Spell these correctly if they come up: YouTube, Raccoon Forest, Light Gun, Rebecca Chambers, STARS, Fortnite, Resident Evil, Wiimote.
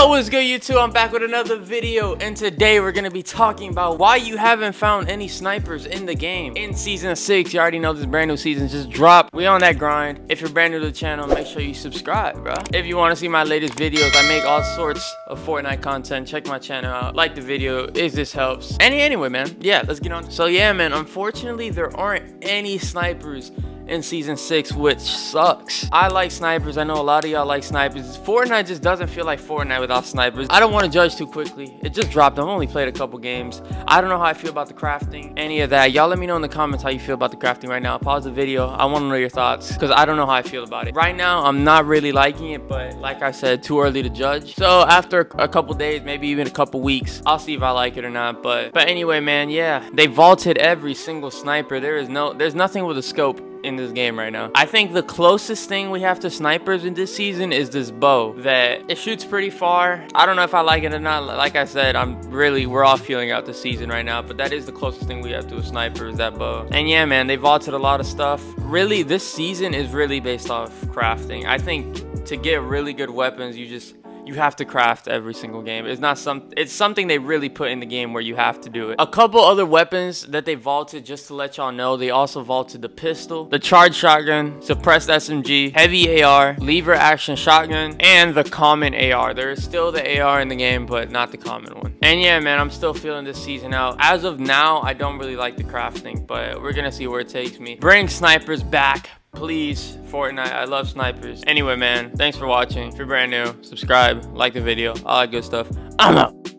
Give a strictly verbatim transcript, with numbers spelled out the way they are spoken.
Yo, what's good YouTube? I'm back with another video, and today we're gonna be talking about why you haven't found any snipers in the game in season six. You already know this brand new season just dropped. We on that grind. If you're brand new to the channel, make sure you subscribe, bro. If you want to see my latest videos, I make all sorts of Fortnite content. Check my channel out, like the video if this helps. Any anyway, man, yeah, let's get on. So yeah, man, unfortunately there aren't any snipers in season six, which sucks. I like snipers. I know a lot of y'all like snipers. Fortnite just doesn't feel like Fortnite without snipers. I don't want to judge too quickly. It just dropped. I've only played a couple games. I don't know how I feel about the crafting, any of that. Y'all let me know in the comments how you feel about the crafting right now. Pause the video. I want to know your thoughts because I don't know how I feel about it. Right now, I'm not really liking it, but like I said, too early to judge. So after a couple days, maybe even a couple weeks, I'll see if I like it or not. But but anyway, man, yeah, they vaulted every single sniper. There is no, there's nothing with a scope in this game right now. I think the closest thing we have to snipers in this season is this bow that it shoots pretty far. I don't know if I like it or not. Like I said, I'm really, we're all feeling out the season right now, but that is the closest thing we have to a sniper is that bow. And yeah, man, they vaulted a lot of stuff. Really, this season is really based off crafting. I think to get really good weapons, you just You have to craft every single game. It's not some. It's something they really put in the game where you have to do it. A couple other weapons that they vaulted, just to let y'all know, they also vaulted the pistol, the charged shotgun, suppressed S M G, heavy A R, lever action shotgun, and the common A R. There is still the A R in the game, but not the common one. And yeah, man, I'm still feeling this season out. As of now, I don't really like the crafting, but we're gonna see where it takes me. Bring snipers back, please, Fortnite. I love snipers. Anyway, man, thanks for watching. If you're brand new, subscribe, like the video, all that good stuff. I'm out.